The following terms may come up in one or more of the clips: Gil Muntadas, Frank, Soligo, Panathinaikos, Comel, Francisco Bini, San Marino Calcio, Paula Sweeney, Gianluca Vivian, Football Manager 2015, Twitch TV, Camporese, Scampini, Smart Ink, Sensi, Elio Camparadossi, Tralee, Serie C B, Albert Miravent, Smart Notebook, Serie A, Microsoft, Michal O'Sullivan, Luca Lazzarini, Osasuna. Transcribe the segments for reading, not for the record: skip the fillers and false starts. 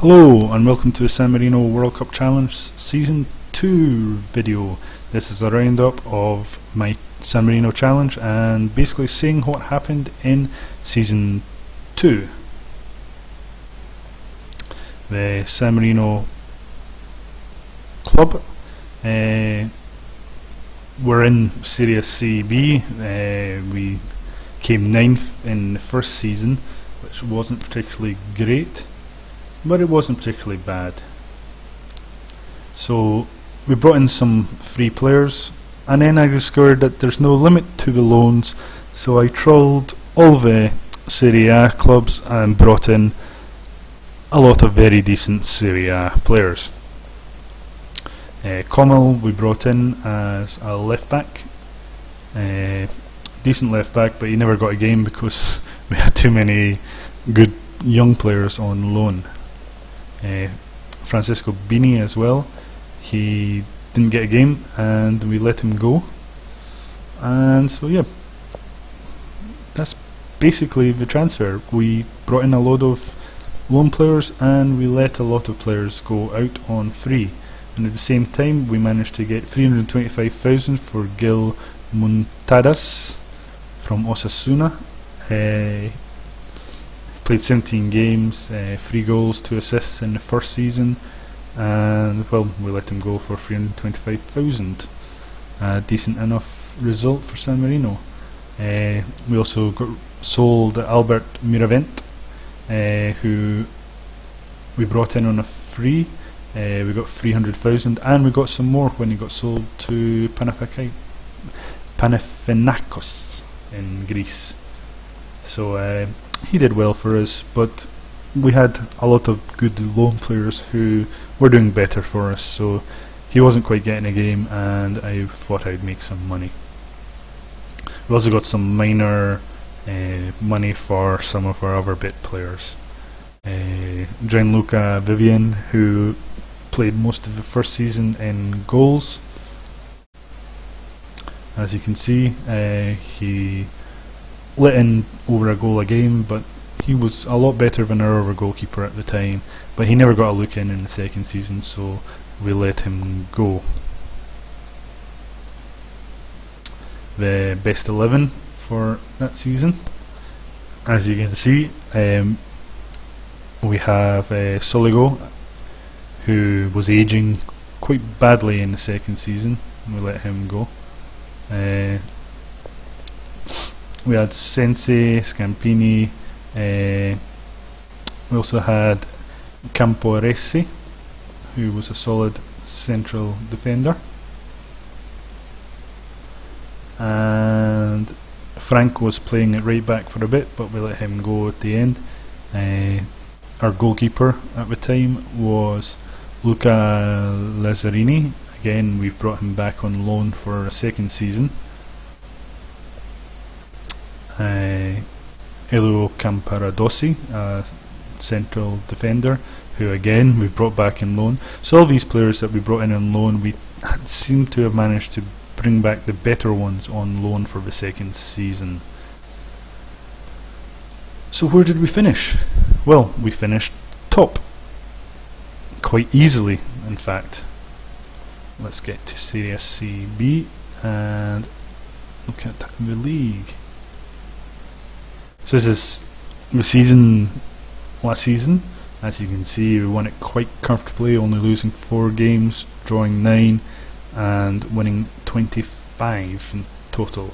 Hello and welcome to the San Marino World Cup Challenge Season 2 video. This is a roundup of my San Marino Challenge and basically seeing what happened in Season 2. The San Marino club were in Serie C B. We came 9th in the first season, which wasn't particularly great. But it wasn't particularly bad. So we brought in some free players, and then I discovered that there's no limit to the loans, so I trawled all the Serie A clubs and brought in a lot of very decent Serie A players. Comel we brought in as a left back, decent left back, but he never got a game because we had too many good young players on loan. Francisco Bini as well, he didn't get a game and we let him go, and so yeah, that's basically the transfer. We brought in a load of loan players and we let a lot of players go out on free, and at the same time we managed to get 325,000 for Gil Muntadas from Osasuna. Played 17 games, 3 goals, 2 assists in the first season, and well, we let him go for 325,000. A decent enough result for San Marino. We also got sold Albert Miravent, who we brought in on a free. We got 300,000 and we got some more when he got sold to Panathinaikos in Greece. So he did well for us, but we had a lot of good loan players who were doing better for us, so he wasn't quite getting a game and I thought I'd make some money. We also got some minor money for some of our other bit players. Gianluca Vivian, who played most of the first season in goals. As you can see, he let in over a goal a game, but he was a lot better than our other goalkeeper at the time, but he never got a look in the second season, so we let him go. The best 11 for that season, as you can see, we have Soligo, who was aging quite badly in the second season. We let him go. We had Sensi, Scampini, we also had Camporese, who was a solid central defender, and Frank was playing at right back for a bit, but we let him go at the end. Our goalkeeper at the time was Luca Lazzarini. Again, we've brought him back on loan for a second season. Elio Camparadossi, a central defender, who again we've brought back in loan. So all these players that we brought in on loan, we seem to have managed to bring back the better ones on loan for the second season. So where did we finish? Well, we finished top. Quite easily, in fact. Let's get to Serie C B and look at the league. So this is the season, last season. As you can see, we won it quite comfortably, only losing 4 games, drawing 9 and winning 25 in total.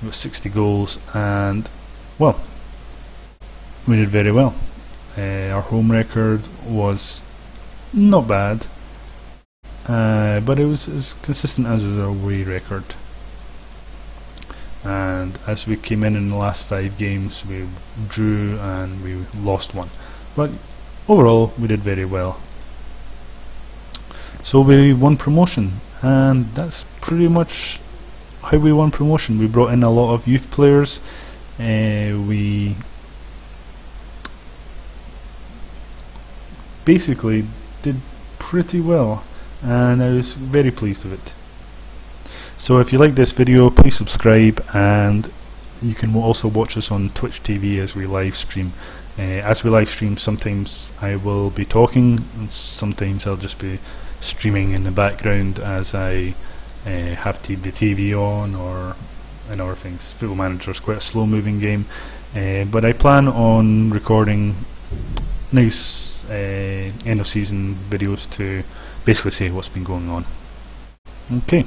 We got 60 goals and, well, we did very well. Our home record was not bad, but it was as consistent as our away record. And as we came in the last 5 games, we drew and we lost 1, but overall we did very well. So we won promotion, and that's pretty much how we won promotion. We brought in a lot of youth players, we basically did pretty well, and I was very pleased with it. So if you like this video, please subscribe, and you can also watch us on Twitch TV as we live stream. As we live stream, sometimes I will be talking and sometimes I'll just be streaming in the background as I have the TV on or and other things. Football Manager is quite a slow moving game, but I plan on recording nice end of season videos to basically say what's been going on. Okay,